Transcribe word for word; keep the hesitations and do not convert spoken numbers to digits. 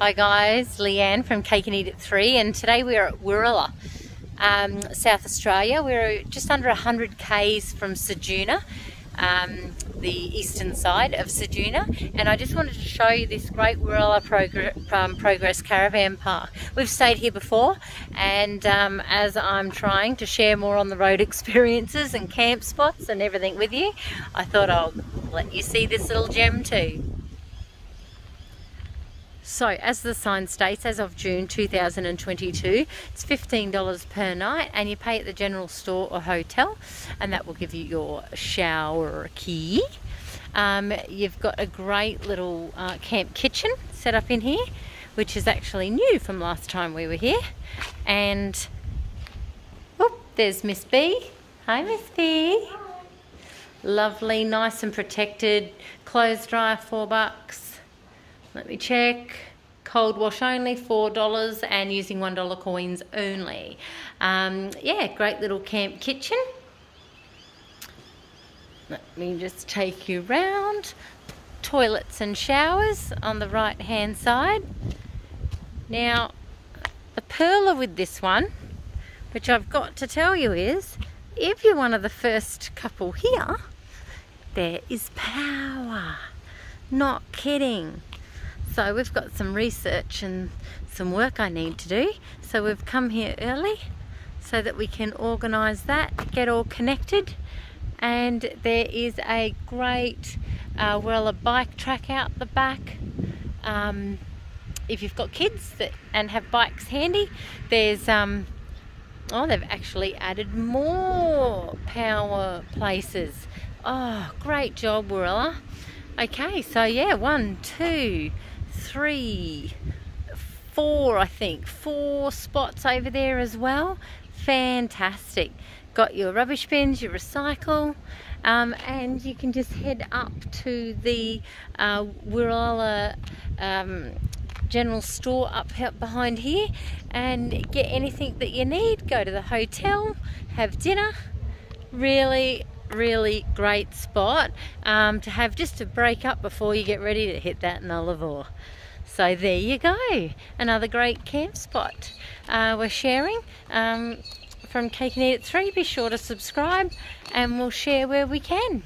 Hi guys, Leanne from Cake and Eat at Three, and today we are at Wirrulla, um, South Australia. We're just under one hundred k's from Ceduna, um, the eastern side of Ceduna, and I just wanted to show you this great Wirrulla Progr um, Progress Caravan Park. We've stayed here before, and um, as I'm trying to share more on the road experiences and camp spots and everything with you, I thought I'll let you see this little gem too. So, as the sign states, as of June two thousand twenty-two, it's fifteen dollars per night, and you pay at the general store or hotel, and that will give you your shower key. Um, you've got a great little uh, camp kitchen set up in here, which is actually new from last time we were here. And, whoop, there's Miss B. Hi, Miss B. Hi. Lovely, nice and protected. Clothes dryer, four bucks. Let me check. Cold wash only, four dollars, and using one dollar coins only. Um, yeah, great little camp kitchen. Let me just take you round. Toilets and showers on the right hand side. Now, the perler with this one, which I've got to tell you is, if you're one of the first couple here, there is power. Not kidding. So we've got some research and some work I need to do. So we've come here early so that we can organise that, get all connected. And there is a great uh, Wirrulla bike track out the back. Um, if you've got kids that and have bikes handy, there's, um, oh, they've actually added more power places. Oh, great job, Wirrulla. Okay, so yeah, one, two, three, four, I think, four spots over there as well. Fantastic. Got your rubbish bins, your recycle, um, and you can just head up to the uh, Wirrulla um, general store up behind here and get anything that you need. Go to the hotel, have dinner. Really, really great spot um, to have just to break up before you get ready to hit that Nullarbor. So there you go, another great camp spot uh, we're sharing um, from Cake and Eat at Three. Be sure to subscribe and we'll share where we can.